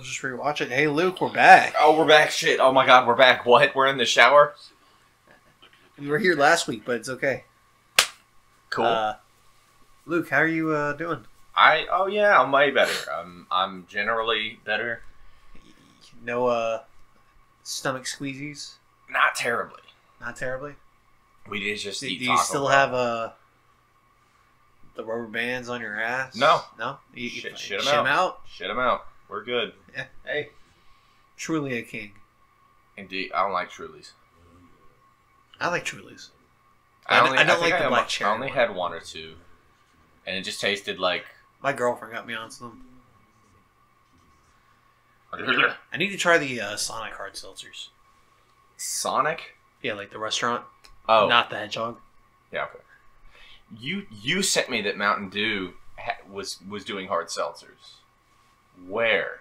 Let's just rewatch it. Hey, Luke, we're back. Oh, we're back. Shit. Oh, my God, we're back. What? We're in the shower? We were here last week, but it's okay. Cool. Luke, how are you doing? Oh, yeah, I'm way better. I'm generally better. No stomach squeezies? Not terribly. Not terribly? We did just eat Do you still have the rubber bands on your ass? No. No? Shit them out. Shit them out. We're good. Yeah. Hey. Truly a king. Indeed. I don't like Trulies. I like Trulies. I don't like the black cherry. I only had one or two. And it just tasted like... My girlfriend got me on some. I need to try the Sonic hard seltzers. Sonic? Yeah, like the restaurant. Oh. Not the Hedgehog. Yeah, okay. You sent me that Mountain Dew was doing hard seltzers. Where?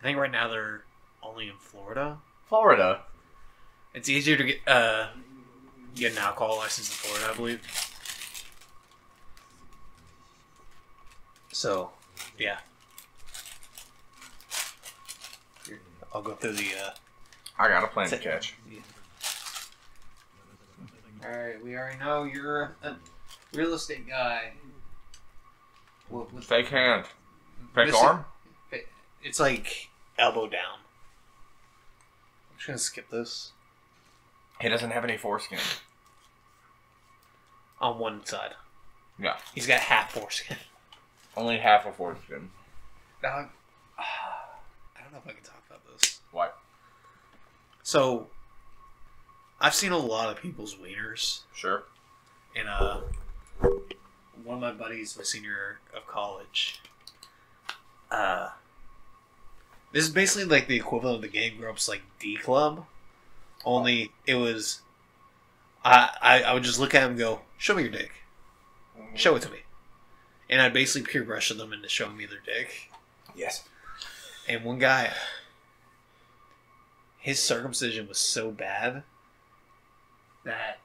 I think right now they're only in Florida. Florida? It's easier to get an alcohol license in Florida, I believe. So, yeah. I'll go through the... I got a plan to catch. Yeah. Alright, we already know you're a real estate guy. With fake hand. Fake arm? It's like elbow down. I'm just going to skip this. He doesn't have any foreskin. On one side. Yeah. He's got half foreskin. Only half a foreskin. Now, I don't know if I can talk about this. What? So, I've seen a lot of people's wieners. Sure. And one of my buddies, my senior of college, this is basically like the equivalent of the Game Grumps, like D Club. Only it was, I would just look at him and go, "Show me your dick. Show it to me." And I basically peer pressured them into showing me their dick. Yes. And one guy, his circumcision was so bad that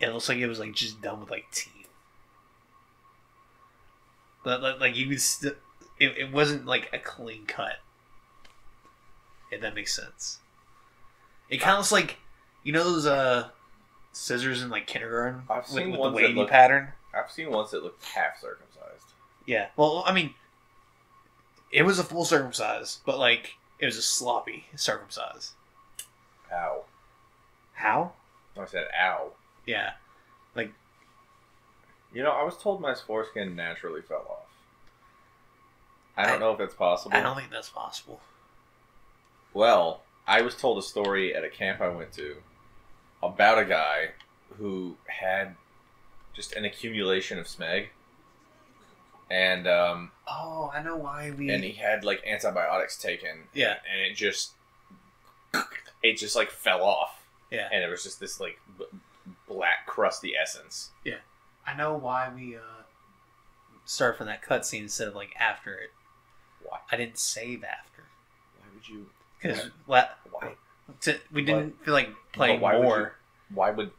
it looks like it was like just done with like teeth. Like you could still, it wasn't like a clean cut. If that makes sense. It kind of looks like, you know those scissors in like kindergarten with the wavy pattern. I've seen ones that looked half circumcised. Yeah. Well, I mean, it was a full circumcised, but, like, it was a sloppy circumcised. Ow. How? I said ow. Yeah. Like. You know, I was told my foreskin naturally fell off. I don't know if that's possible. I don't think that's possible. Well, I was told a story at a camp I went to about a guy who had... just an accumulation of smeg. And, oh, I know why we... And he had, like, antibiotics taken. Yeah. And it just, like, fell off. Yeah. And it was just this, like, black, crusty essence. Yeah. I know why we, start from that cutscene instead of, like, after it. Why? I didn't save after. Why would you... Because... Why? We didn't feel like playing more. Why would...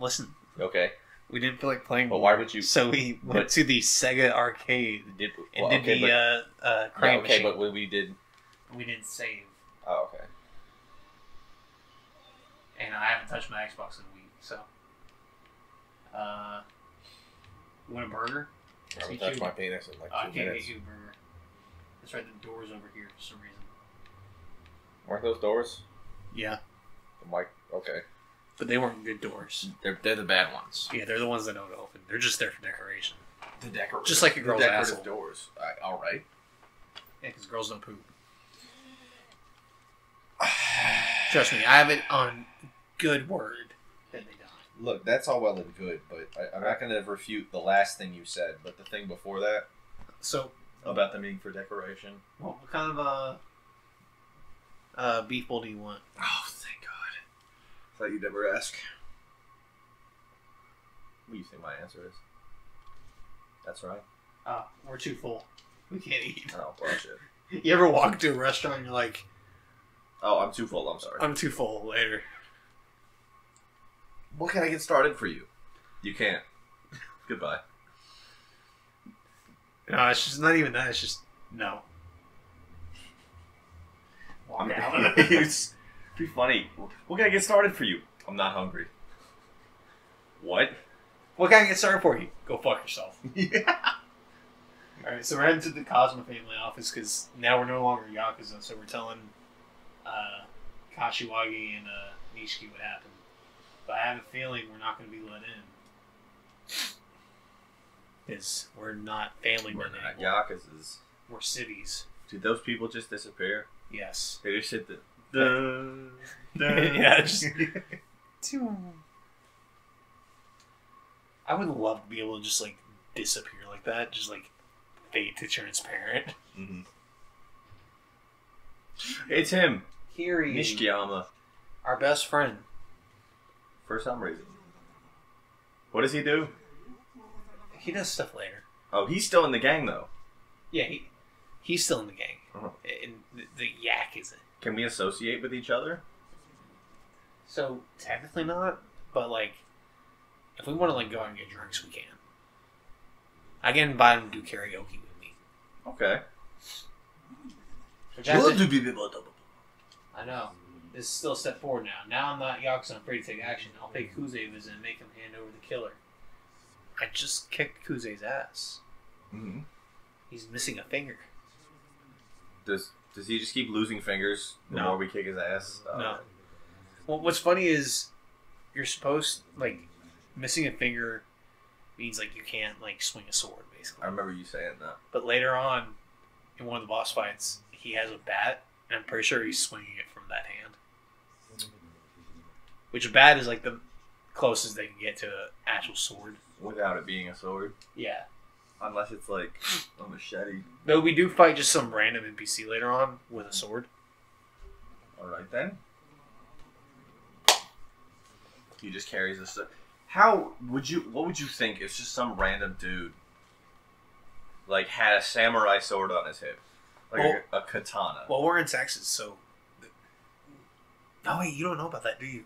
Listen. Okay. We didn't feel like playing. Well, why would you? So we went to the Sega arcade crane machine. Okay, but we didn't save. Oh, okay. And I haven't touched my Xbox in a week, so. You want a burger? I haven't touched my penis in like 2 minutes. I can't get you a burger. That's right. The door's over here for some reason. Weren't those doors? Yeah. I'm like, okay. But they weren't good doors. They're the bad ones. Yeah, they're the ones that don't open. They're just there for decoration. The decoration. Just like a girl's asshole. Doors. All right. Yeah, because girls don't poop. Trust me, I have it on good word that they don't. Look, that's all well and good, but I'm not going to refute the last thing you said, but the thing before that. So. About them being for decoration. Well, what kind of beef bowl do you want? Oh, thank God. I thought you'd never ask. What do you think my answer is? That's right. We're too full. We can't eat. Oh, bullshit. You ever walk to a restaurant and you're like... Oh, I'm too full. I'm sorry. I'm too full. Later. What can I get started for you? You can't. Goodbye. No, it's just not even that. It's just... No. I'm out. It's pretty funny. What can I get started for you? I'm not hungry. What? What can I get started for you? Go fuck yourself. Yeah. Alright, so we're heading to the Cosmo family office because now we're no longer Yakuza, so we're telling Kashiwagi and Nishiki what happened. But I have a feeling we're not going to be let in. Because we're not family men anymore. We're not Yakuzas. We're civvies. Did those people just disappear? Yes. They just hit the... yeah, just... I would love to be able to just, like, disappear like that. Just, like, fade to transparent. Mm-hmm. It's him. Kiryu. Nishikiyama. Our best friend. For some reason. What does he do? He does stuff later. Oh, he's still in the gang, though. Yeah, he's still in the gang. Oh. And the yak is it. Can we associate with each other? So, technically not, but, like, if we want to, like, go out and get drinks, we can. I can invite him to do karaoke with me. Okay. I know. This is still a step forward now. Now I'm not Yakuza, I'm afraid to take action. I'll pay Kuze visit and make him hand over the killer. I just kicked Kuze's ass. Mm-hmm. He's missing a finger. Does he just keep losing fingers the more we kick his ass? No. Well, what's funny is you're supposed, like, missing a finger means, like, you can't, like, swing a sword, basically. I remember you saying that. But later on, in one of the boss fights, he has a bat, and I'm pretty sure he's swinging it from that hand. Which a bat is, like, the closest they can get to an actual sword. Without it being a sword? Yeah. Unless it's, like, a machete. Though we do fight just some random NPC later on with a sword. Alright, then. He just carries a sword. How would you... What would you think if just some random dude, like, had a samurai sword on his hip? Like, well, a katana. Well, we're in Texas, so... No, wait, you don't know about that, do you?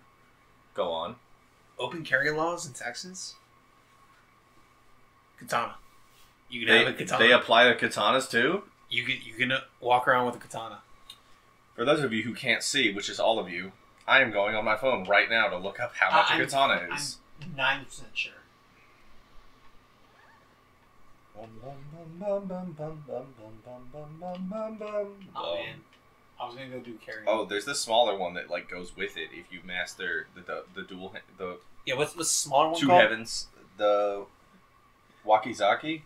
Go on. Open carry laws in Texas? Katana. You can have a katana. They apply the katanas, too? You can walk around with a katana. For those of you who can't see, which is all of you, I am going on my phone right now to look up how much a katana is. I'm 9% sure. Oh, man. I was going to go do carry. Oh, there's the smaller one that, like, goes with it if you master the dual... The yeah, what's the smaller one called? Two heavens. The... Wakizaki?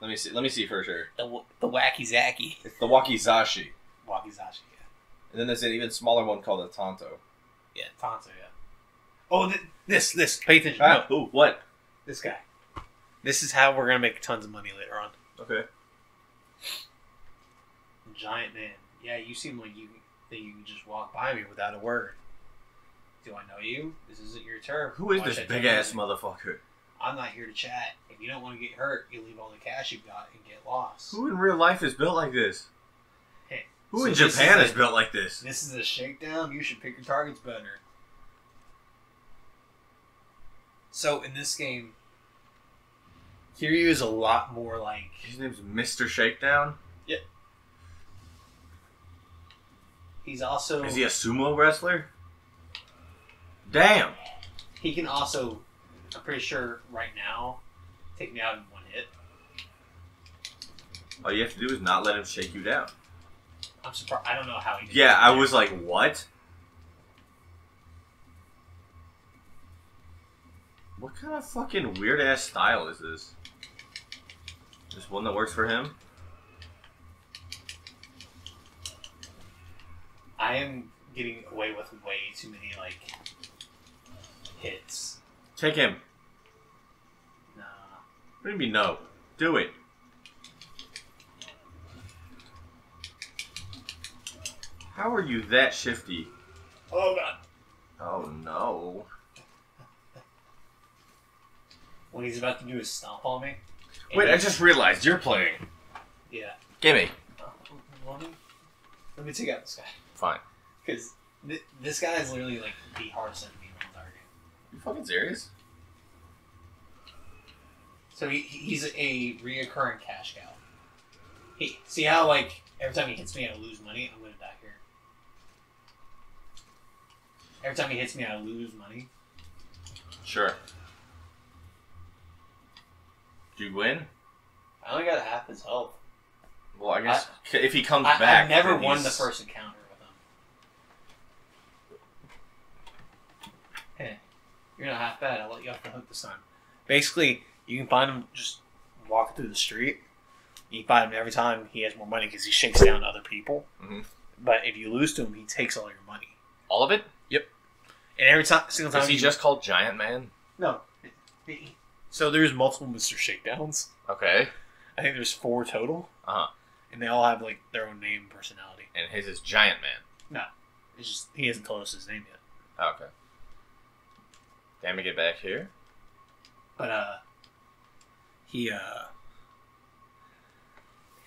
Let me see for sure. The Wakizaki. It's the Wakizashi. Wakizashi, yeah. And then there's an even smaller one called a Tonto. Yeah, Tonto, yeah. Oh, this. Pay attention. Ah, no. Ooh, what? This guy. This is how we're going to make tons of money later on. Okay. Giant man. Yeah, you seem like you think you can just walk by me without a word. Do I know you? This isn't your turf. Who is this big-ass motherfucker? I'm not here to chat. If you don't want to get hurt, you leave all the cash you've got and get lost. Who in real life is built like this? Hey, who in Japan is built like this? This is a shakedown. You should pick your targets better. So, in this game, Kiryu is a lot more like... His name's Mr. Shakedown? Yep. He's also... Is he a sumo wrestler? Damn! He can also... I'm pretty sure right now, take me out in one hit. All you have to do is not let him shake you down. I'm surprised. I don't know how he did that. Yeah, I was like, what? What kind of fucking weird-ass style is this? This one that works for him? I am getting away with way too many, like, hits. Take him. No. What do you mean no? Do it. How are you that shifty? Oh, God. Oh, no. Well, he's about to do is stomp on me. Wait, I just realized you're playing. Yeah. Gimme. Let me take out this guy. Fine. Because this guy is literally, like, the hardest enemy. You fucking serious? So he's a reoccurring cash cow. See how, like, every time he hits me, I lose money? I'm gonna die here. Every time he hits me, I lose money. Sure. Do you win? I only got half his health. Well, I guess if he comes back... I never won the first encounter with him. Hey, you're not half bad. I'll let you off the hook this time. Basically, you can find him just walking through the street. You find him every time he has more money because he shakes down other people. Mm-hmm. But if you lose to him, he takes all your money. All of it? Yep. And every single time... Is he just called Giant Man? No. So there's multiple Mr. Shakedowns. Okay. I think there's 4 total. Uh-huh. And they all have, like, their own name and personality. And his is Giant Man. No. It's just, he hasn't told us his name yet. Oh, okay. Damn, we get back here. But,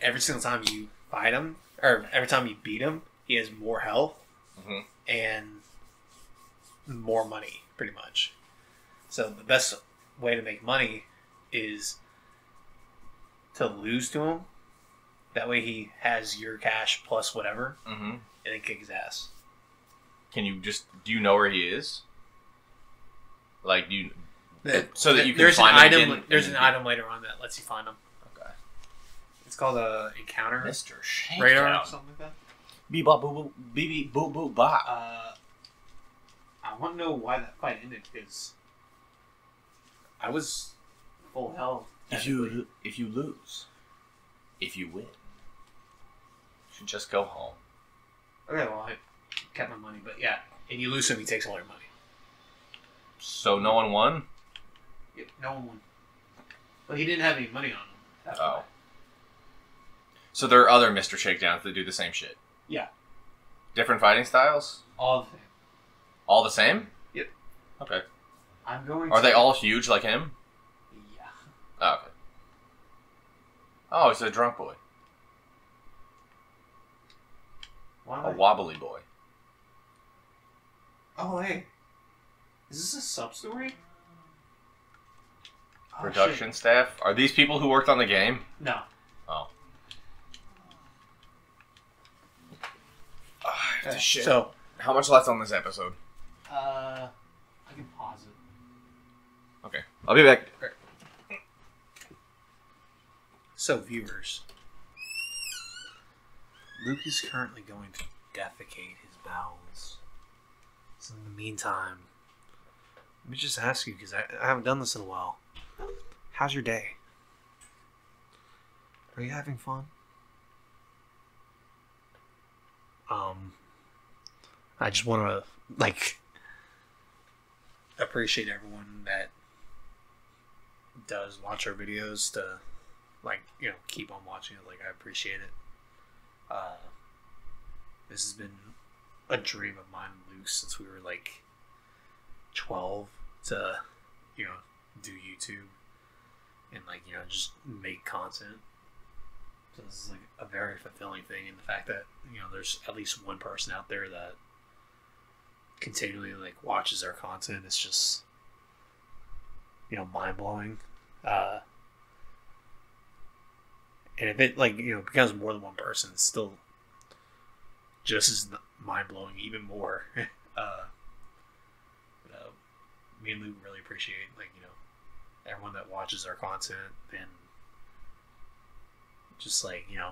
every single time you fight him, or every time you beat him, he has more health and more money, pretty much. So the best way to make money is to lose to him. That way he has your cash plus whatever, and then kick his ass. Can you just... Do you know where he is? Like, do you... so that you can find him again? There's an item later on that lets you find him. Okay. It's called a encounter. Mr. Shakedown. Radar or something like that. Bebop boo boo bee boo boo ba. I want to know why that fight ended, because I was full health. If you lose, if you win, you should just go home. Okay, well, I kept my money, but yeah, and you lose him, he takes all your money. So no one won? Yep, no one won. But he didn't have any money on him. Oh. Way. So there are other Mr. Shakedowns that do the same shit? Yeah. Different fighting styles? All the same. All the same? Yep. Okay. I'm going to... Are they all huge like him? Yeah. Oh, okay. Oh, he's a drunk boy. Why? A wobbly boy. Oh, hey. Is this a sub-story? Production staff? Are these people who worked on the game? No. Oh. Right, shit. So, how much left on this episode? I can pause it. Okay. I'll be back. All right. So, viewers, Luke is currently going to defecate his bowels. So, in the meantime, let me just ask you, because I haven't done this in a while. How's your day? Are you having fun? I just want to, like, appreciate everyone that does watch our videos to... Like, you know, keep on watching it. Like, I appreciate it. This has been a dream of mine and Luke since we were, like, 12 to, you know, do YouTube and, like, you know, just make content. So this is, like, a very fulfilling thing. And the fact that, you know, there's at least one person out there that continually, like, watches our content is just, you know, mind-blowing. And if it, like, you know, becomes more than one person, it's still just as mind-blowing, even more. Me and Luke really appreciate, like, you know, everyone that watches our content and just, like, you know,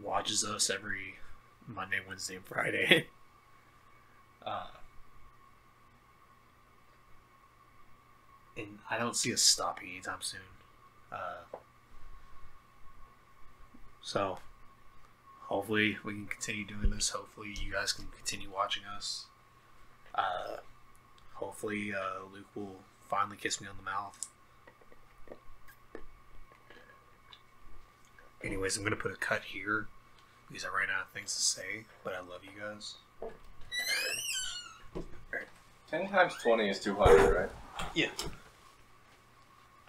watches us every Monday, Wednesday, and Friday. And I don't see us stopping anytime soon. So, hopefully we can continue doing this. Hopefully you guys can continue watching us. Hopefully Luke will finally kiss me on the mouth. Anyways, I'm going to put a cut here because I ran out of things to say. But I love you guys. 10 times 20 is 200, right? Yeah.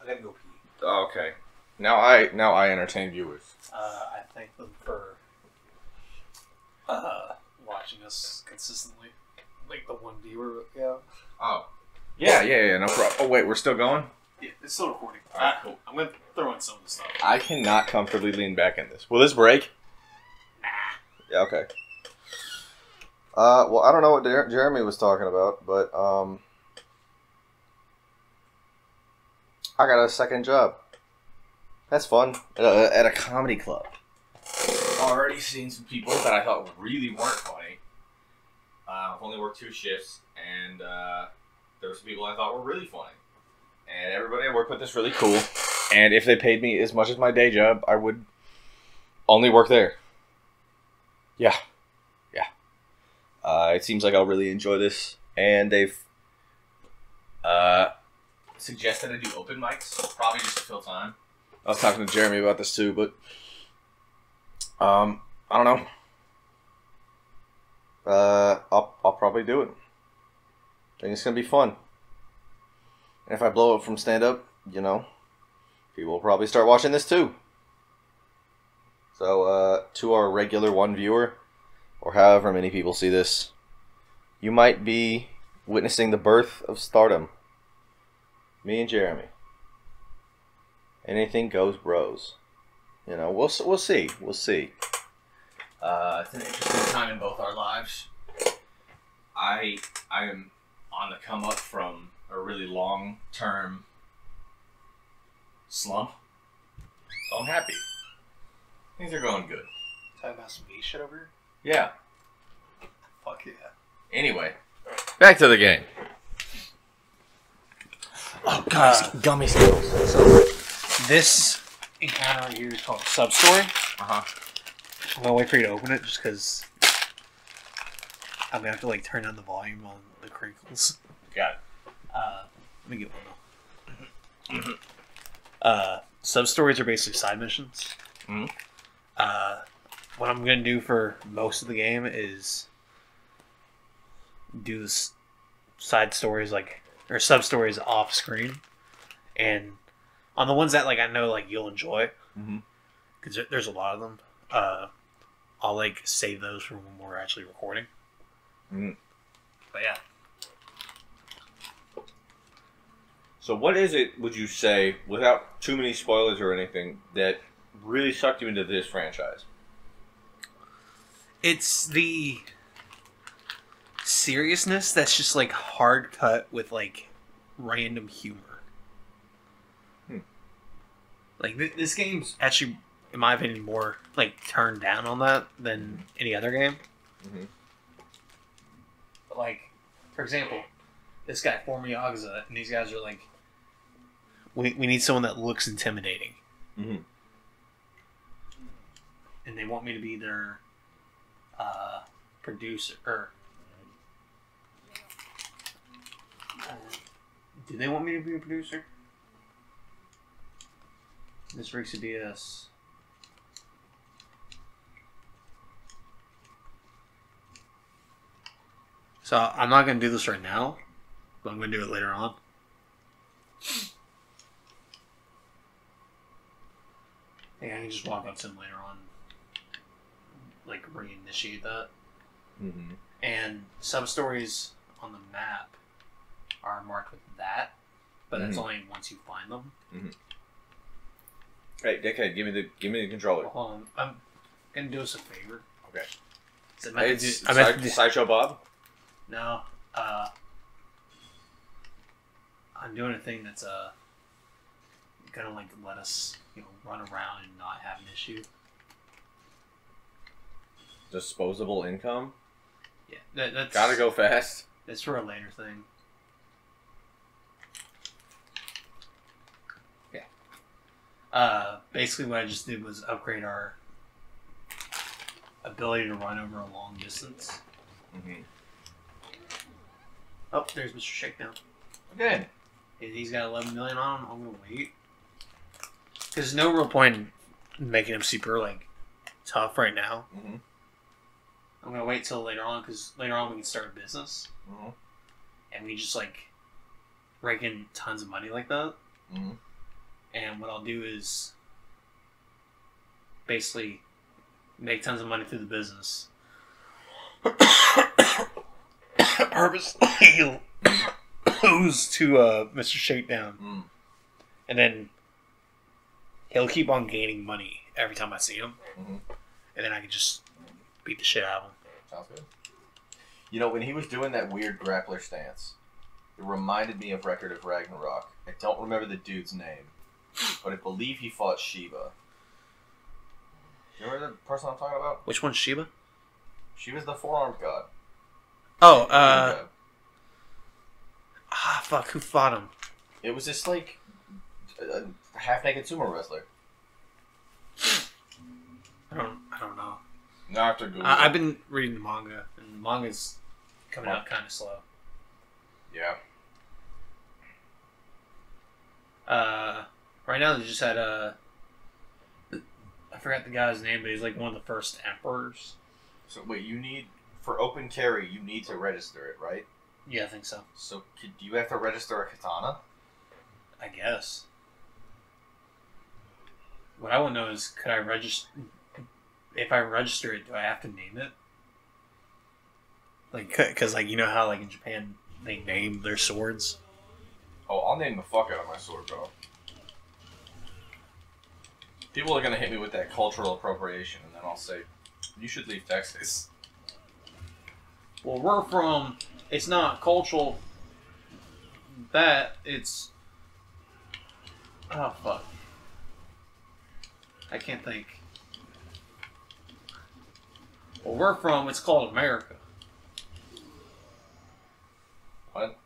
I gotta go pee. Oh, okay. Now I entertain viewers. I thank them for watching us consistently. Like the one viewer. Yeah. Oh. Yeah, no problem. Oh wait, we're still going? Yeah, it's still recording. Alright, cool. I'm gonna throw in some of the stuff. I cannot comfortably lean back in this. Will this break? Nah. Yeah, okay. Well, I don't know what Jeremy was talking about, but I got a second job. That's fun. At a comedy club. Already seen some people that I thought really weren't funny. I've only worked 2 shifts, and there were some people I thought were really funny. And everybody I work with is really cool. And if they paid me as much as my day job, I would only work there. Yeah. Yeah. It seems like I'll really enjoy this. And they've suggested I do open mics, probably just to fill time. I was talking to Jeremy about this too, but I don't know. I'll probably do it. I think it's gonna be fun. And if I blow up from stand-up, you know, people will probably start watching this too. So, to our regular 1 viewer, or however many people see this, you might be witnessing the birth of stardom. Me and Jeremy. Anything Goes Bros. You know, we'll see. We'll see. It's an interesting time in both our lives. I am on the come up from a really long-term slump. So I'm happy. Things are going good. Talking about some gay shit over here? Yeah. Fuck yeah. Anyway, back to the game. Oh, God. Gummy skills. So, this encounter right here is called Substory. Uh-huh. I'm going to wait for you to open it just because I'm going to have to, like, turn down the volume on the crinkles. Got it. Let me get one now. Sub-stories are basically side missions. Mm-hmm. What I'm going to do for most of the game is do side stories, like, or sub-stories off screen. And on the ones that, like, I know, like, you'll enjoy, because mm-hmm. there's a lot of them, I'll, like, save those for when we're actually recording. Mm-hmm. But yeah. So what is it, would you say, without too many spoilers or anything, that really sucked you into this franchise? It's the seriousness that's just, like, hard cut with, like, random humor. Hmm. Like, this game's actually, in my opinion, more, like, turned down on that than any other game. Mm-hmm. But, like, for example, this guy, Formiaugza, and these guys are, like, We need someone that looks intimidating. Mm-hmm. And they want me to be their producer. Or, do they want me to be a producer? This Rick's a BS. So I'm not going to do this right now, but I'm going to do it later on. Yeah, I can just walk up to him later on, like, reinitiate that. Mm-hmm. And sub-stories on the map are marked with that, but that's mm-hmm. only once you find them. Mm-hmm. Hey, Dickhead, give me the controller. Hold on, I'm gonna do us a favor. Okay. Is it Sideshow Bob? No, I'm doing a thing that's gonna, like, let us, you know, run around and not have an issue. Disposable income? Yeah, that's gotta go fast. That's for a later thing. Yeah. Basically what I just did was upgrade our ability to run over a long distance. Mm-hmm. Oh, there's Mr. Shakedown. Okay. And he's got 11 million on him. I'm gonna wait. There's no real point in making him super, like, tough right now. Mm-hmm. I'm gonna wait till later on, because later on we can start a business. Mm-hmm. And we just, like, rake in tons of money like that. Mm-hmm. And what I'll do is basically make tons of money through the business. Purposely lose to Mr. Shakedown. Mm. And then he'll keep on gaining money every time I see him. Mm-hmm. And then I can just beat the shit out of him. Sounds good. You know, when he was doing that weird grappler stance, it reminded me of Record of Ragnarok. I don't remember the dude's name, but I believe he fought Shiva. You remember the person I'm talking about? Which one's Shiva? Shiva's the four-armed god. Oh, ah, fuck, who fought him? It was just like a half-naked sumo wrestler. I don't know. Not to I've been reading the manga, and the manga's coming out kind of slow. Yeah. Right now they just had a... I forgot the guy's name, but he's like one of the first emperors. So wait, you need... For open carry, you need to register it, right? Yeah, I think so. So do you have to register a katana? I guess. What I want to know is, could I register... If I register it, do I have to name it? Like, because, like, you know how, like, in Japan, they name their swords? Oh, I'll name the fuck out of my sword, bro. People are going to hit me with that cultural appropriation, and then I'll say, you should leave Texas. Well, we're from... It's not cultural... That, it's... Oh, fuck. I can't think. Well, we're from, it's called America. What?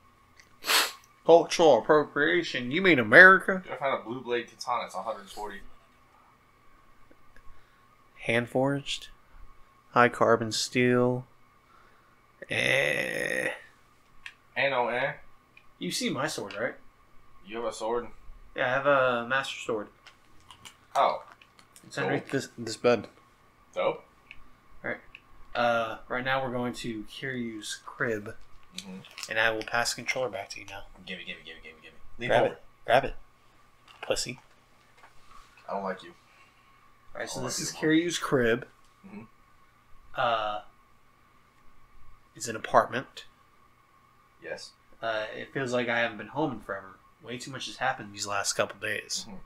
Cultural appropriation? You mean America? I found a blue blade katana. It's 140. Hand forged? High carbon steel? Eh. Ain't no eh. You see my sword, right? You have a sword? Yeah, I have a master sword. Oh. It's underneath this bed. Dope. Alright. Right now we're going to Kiryu's crib. Mm-hmm. And I will pass the controller back to you now. Gimme. Leave it over. Grab it. Pussy. I don't like you. Alright, so this is Kiryu's crib. Mm-hmm. It's an apartment. Yes. It feels like I haven't been home in forever. Way too much has happened these last couple days. Mm-hmm.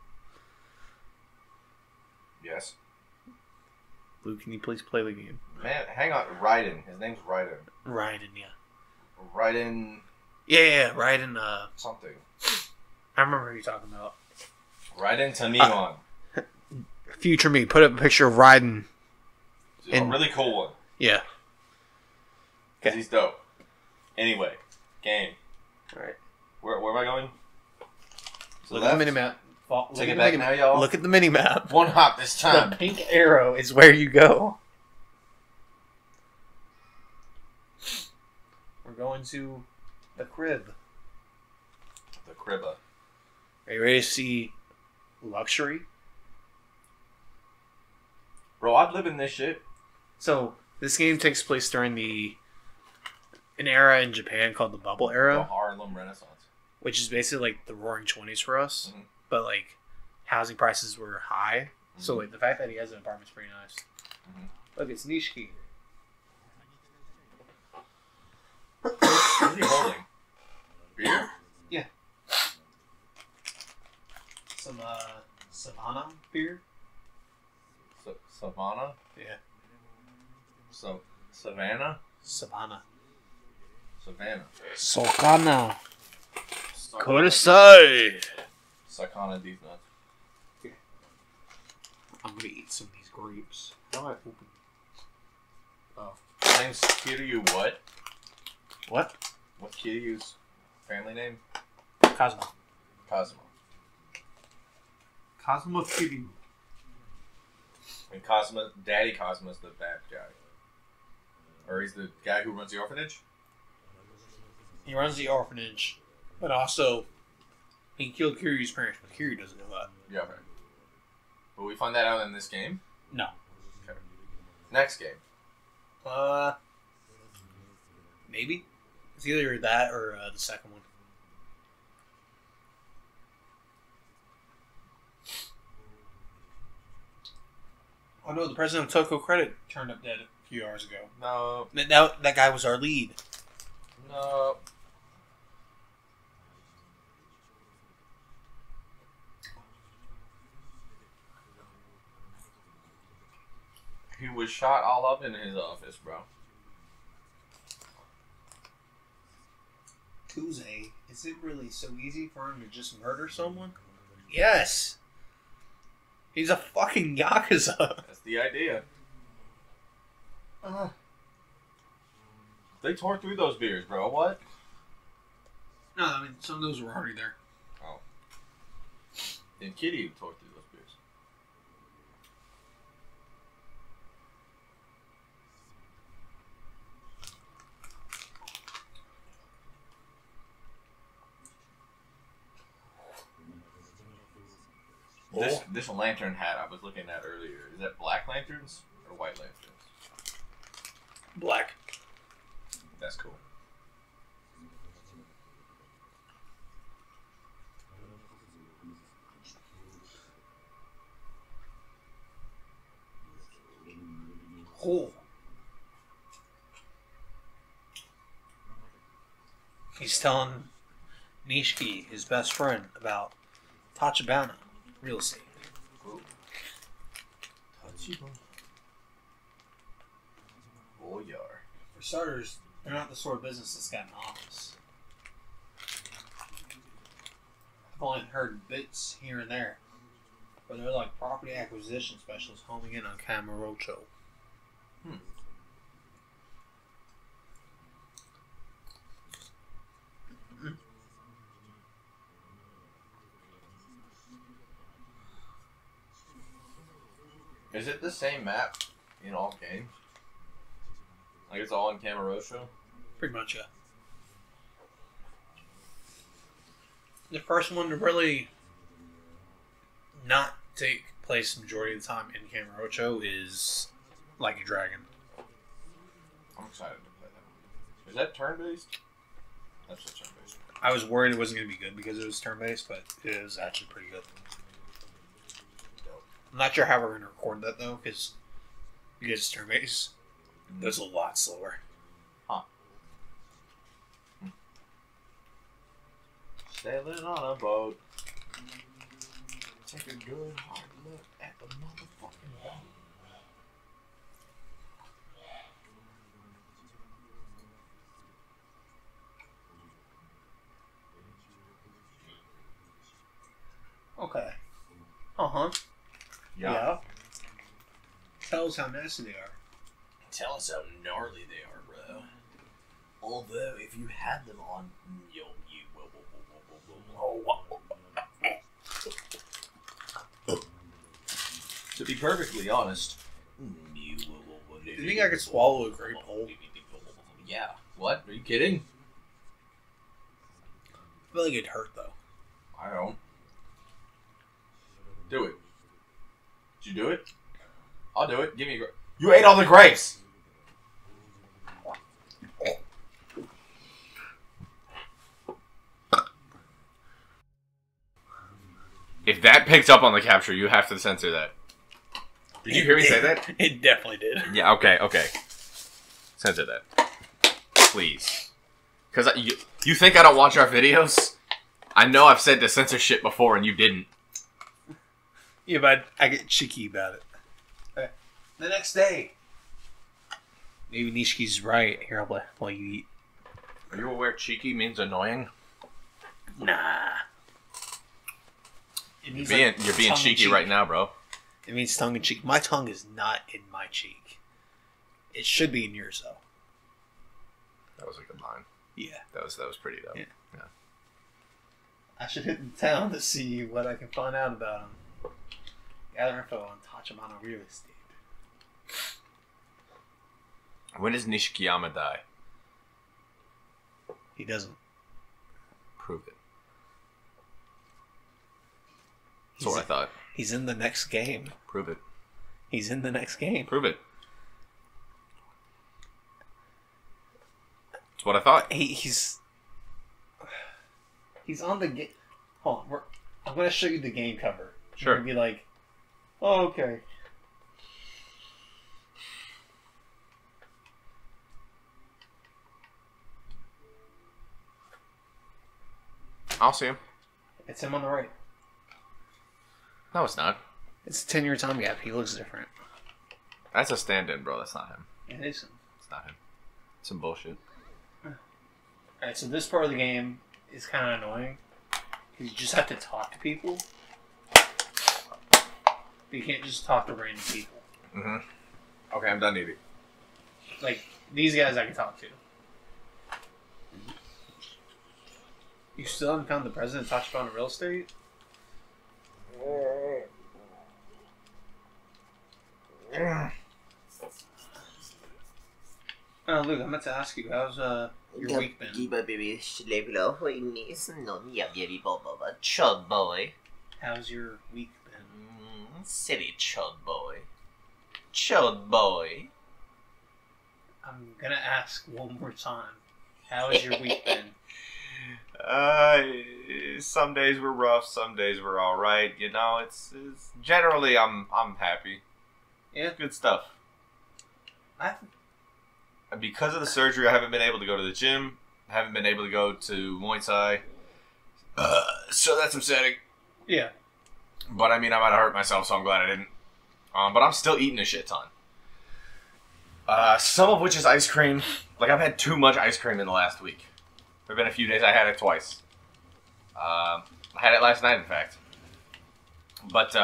Yes. Luke, can you please play the game? Man, hang on. Raiden. His name's Raiden. Raiden, yeah. Raiden. Yeah, Raiden. Something. I remember who you're talking about. Raiden Taniwan. Future me. Put up a picture of Raiden. A really cool one. Yeah. Because he's dope. Anyway, game. Alright. Where am I going? So look at the minimap. Take it back now, y'all. Look at the minimap. One hop this time. The pink arrow is where you go. We're going to the crib. The cribba. Are you ready to see luxury? Bro, I'd live in this shit. So, this game takes place during an era in Japan called the Bubble Era. The Harlem Renaissance. Which is basically like the Roaring 20s for us. Mm-hmm. But, like, housing prices were high. Mm-hmm. So, like, the fact that he has an apartment's pretty nice. Mm-hmm. Look, it's Nishiki. What is he holding? Beer? Yeah. Some, Savannah beer? Savannah? Yeah. Savannah? Savannah. Savannah. Sokana. Kurasai. Sakana these nuts. Here. I'm gonna eat some of these grapes. How do I open? Oh. My name's Kiryu what? What? What's Kiryu's family name? Cosmo. Cosmo Kiryu. And Cosmo, Daddy Cosmo's the bad guy. Or he's the guy who runs the orphanage? He runs the orphanage, but also... He killed Kiryu's parents, but Kiryu doesn't know that. Yeah, okay. Will we find that out in this game? No. Okay. Next game. Maybe? It's either that or the second one. Oh no, the president of Toko Credit turned up dead a few hours ago. No. Now that guy was our lead. No. He was shot all up in his office, bro. Kuze, is it really so easy for him to just murder someone? Yes! He's a fucking Yakuza! That's the idea. They tore through those beers, bro. What? No, I mean, some of those were already there. Oh. Then Kiryu tore through those beers. Oh. This lantern hat I was looking at earlier, is that black lanterns or white lanterns? Black. That's cool. Cool. He's telling Nishiki, his best friend, about Tachibana real estate. Cool. Tachibana. Oh, yeah. For starters, they're not the sort of business that's got an office. I've only heard bits here and there, but they're like property acquisition specialists homing in on Kamurocho. Hmm. Mm-hmm. Is it the same map in all games? Like it's all in Kamurocho? Pretty much, yeah. The first one to really not take place the majority of the time in Kamurocho is Like a Dragon. I'm excited to play that one. Is that turn-based? That's a turn-based. I was worried it wasn't going to be good because it was turn-based, but it was actually pretty good. Dope. I'm not sure how we're going to record that, though, because it is turn-based. There's a lot slower. Huh. Sailing on a boat. Take a good hard look at the motherfucking boat. Okay. Uh-huh. Yeah. Tell us how nasty they are. Tell us how gnarly they are, bro. Although, if you had them on... To be perfectly honest... Do you think I could swallow a grape whole? Yeah. What? Are you kidding? I feel like it'd hurt, though. I don't. Do it. Did you do it? I'll do it. Give me a grape. You ate all the grapes! If that picked up on the capture, you have to censor that. Did you hear me say that? It definitely did. Yeah, okay, okay. Censor that. Please. Because you think I don't watch our videos? I know I've said to censor shit before and you didn't. Yeah, but I get cheeky about it. The next day. Maybe Nishiki's right. Here, I'll while you eat. Are you aware cheeky means annoying? Nah. It means you're being cheeky right now, bro. It means tongue in cheek. My tongue is not in my cheek. It should be in yours, though. That was a good line. Yeah. That was pretty, though. Yeah. Yeah. I should hit the town to see what I can find out about him. Gather info on Tachibana real estate. When does Nishikiyama die? He doesn't. Prove it. That's what I thought. He's in the next game. Prove it. He's in the next game. Prove it. That's what I thought. He's on the game. Hold on. I'm going to show you the game cover. Sure. You're going to be like, oh, okay. I'll see him. It's him on the right. No, it's not. It's a 10-year time gap. He looks different. That's a stand-in, bro. That's not him. It is him. It's not him. It's some bullshit. Alright, so this part of the game is kind of annoying. Because you just have to talk to people. But you can't just talk to random people. Mm-hmm. Okay, I'm done eating. Like, these guys I can talk to. You still haven't found the president of Tachibana Real Estate? Oh, Luke, I meant to ask you, how's your week been? How's your week been? City chod boy. Chod boy. I'm gonna ask one more time. How has your week been? Some days were rough, some days were all right. You know, it's generally I'm happy. Yeah, good stuff. And because of the surgery, I haven't been able to go to the gym. I haven't been able to go to Muay Thai. So that's upsetting. Yeah. But I mean, I might have hurt myself, so I'm glad I didn't. But I'm still eating a shit ton. Some of which is ice cream. Like, I've had too much ice cream in the last week. There have been a few days I had it twice. I had it last night, in fact. But, you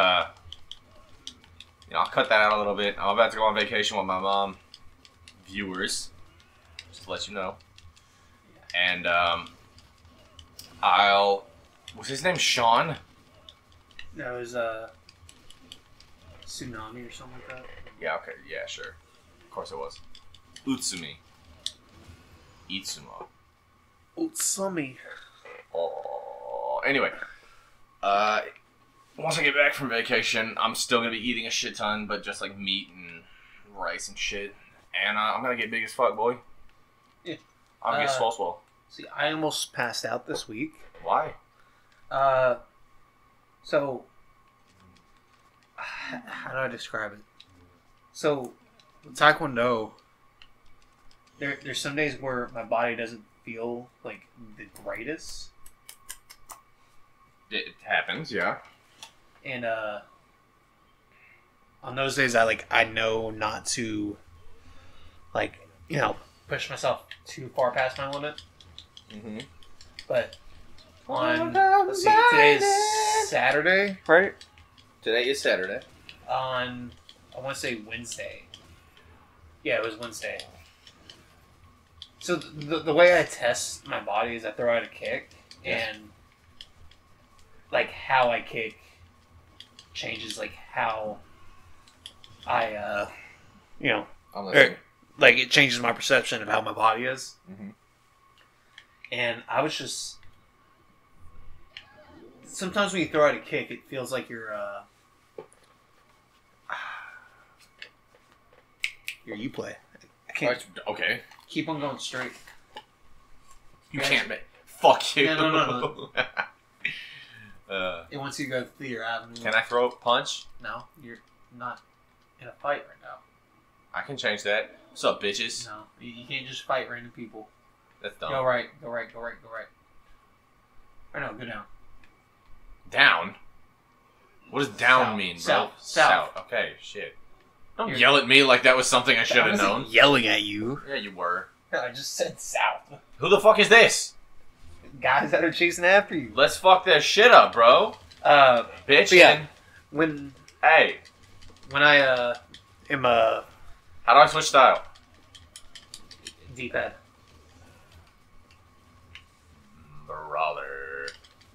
know, I'll cut that out a little bit. I'm about to go on vacation with my mom. Viewers. Just to let you know. And, was his name Sean? No, it was, Tsunami or something like that. Yeah, okay. Yeah, sure. Of course it was. Utsumi. Itsumo. Utsumi. Oh. Anyway, once I get back from vacation, I'm still gonna be eating a shit ton, but just like meat and rice and shit. And I'm gonna get big as fuck, boy. Yeah. I'm gonna get swole. See, I almost passed out this week. Why? So how do I describe it? So, Taekwondo. There's some days where my body doesn't feel like the greatest. It happens, yeah. And on those days, I know not to, like, you know, push myself too far past my limit. Mm-hmm. But on, let's see, today is Saturday, right? Today is Saturday. On, I want to say Wednesday. Yeah, it was Wednesday. So the way I test my body is I throw out a kick, and like how I kick changes like how I you know, like it changes my perception of how my body is. Mm-hmm. And I was just, sometimes when you throw out a kick, it feels like you play. I can't. Okay. Keep on going straight. You can't make. Fuck you. No. It wants you to go through your avenue. Can I throw a punch? No, you're not in a fight right now. I can change that. What's up, bitches? No, you can't just fight random people. That's dumb. Go right, go right, go right, go right. Or no, go down. Down? What does down mean, bro? South. Okay, shit. Don't yell at me like that was something I should have known. Yelling at you. Yeah, you were. I just said south. Who the fuck is this? Guys that are chasing after you. Let's fuck their shit up, bro. Bitch. Yeah, when I am how do I switch style? D-pad. Brawler.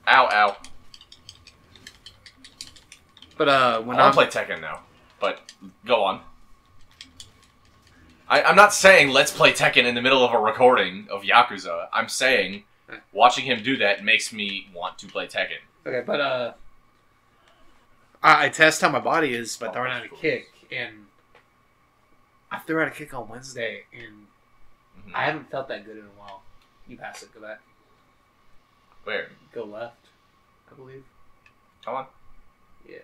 Ow, ow. But when I play Tekken now. But, go on. I'm not saying let's play Tekken in the middle of a recording of Yakuza. I'm saying watching him do that makes me want to play Tekken. Okay, but I test how my body is by throwing out a kick. And I threw out a kick on Wednesday, and I haven't felt that good in a while. You pass it, go back. Where? Go left, I believe. Come on. Yeah.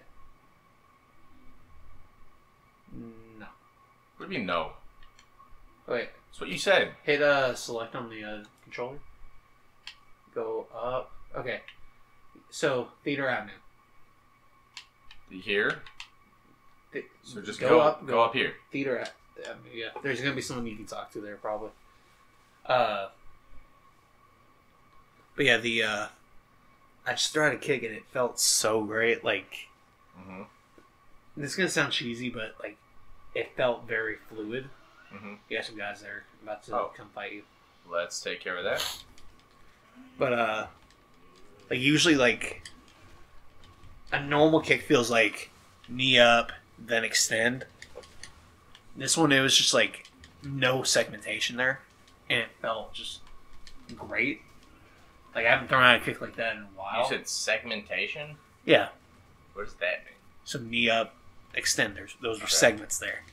No. What do you mean no? Wait. That's what you said. Hit select on the controller. Go up. Okay. So Theater Avenue. Here. So just go up. Go up here. Theater Avenue. Yeah. There's gonna be someone you can talk to there probably. But yeah, the I just started kicking. It felt so great. Like, this is gonna sound cheesy, but like, it felt very fluid. You got some guys there about to come fight you. Let's take care of that. But like usually, like a normal kick feels like knee up, then extend. This one, it was just like no segmentation there, and it felt just great. Like, I haven't thrown out a kick like that in a while. You said segmentation? Yeah. What does that mean? So knee up, extenders. Those were segments there.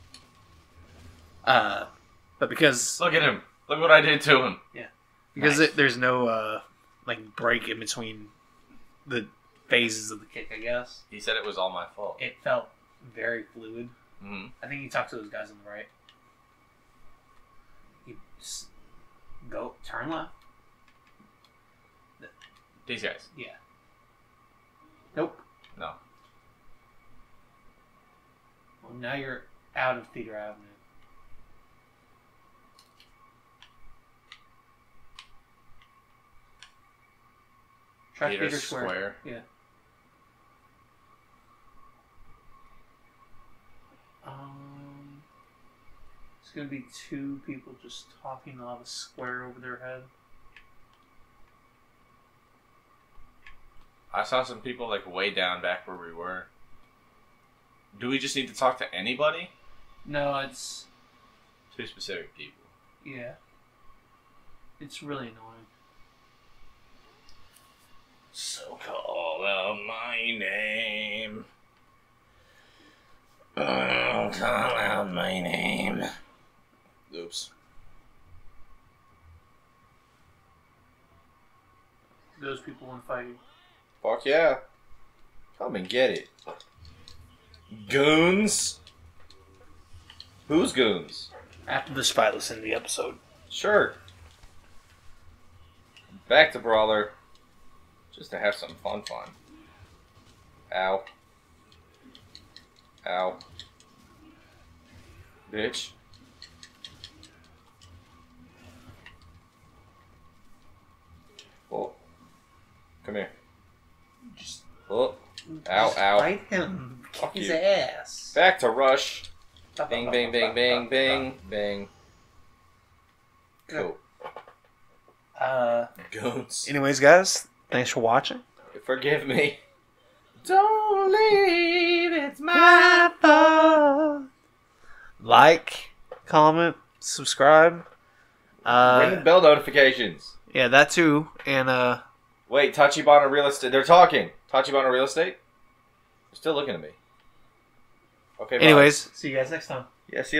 But because... Look at him. Look what I did to him. Yeah. Because there's no, like, break in between the phases of the kick, I guess. He said it was all my fault. It felt very fluid. I think he talked to those guys on the right. He just go turn left. These guys. Yeah. Nope. No. Well, now you're out of Theater Avenue. Try Theater Square. Yeah. It's gonna be two people just talking. They'll have a square over their head. I saw some people, like, way down back where we were. Do we just need to talk to anybody? No, it's... two specific people. Yeah. It's really annoying. So call out my name. Oh, call out my name. Oops. Those people want to fight you. Fuck yeah. Come and get it. Goons? Who's goons? After this fight, let's end the episode. Sure. Back to Brawler. Just to have some fun. Ow. Ow. Bitch. Oh. Come here. Oh. Ow, ow. Fight him. Kick his ass. Back to Rush. Bing, bing, bing, bing, bing, bing. Cool. Goats. Anyways, guys, thanks for watching. Forgive me. Don't leave. It's my fault. Like, comment, subscribe. Ring the bell notifications. Yeah, that too. And, wait, Tachibana Real Estate. They're talking. Tachibana Real Estate? They're still looking at me. Okay, bye. Anyways, see you guys next time. Yeah, see you later.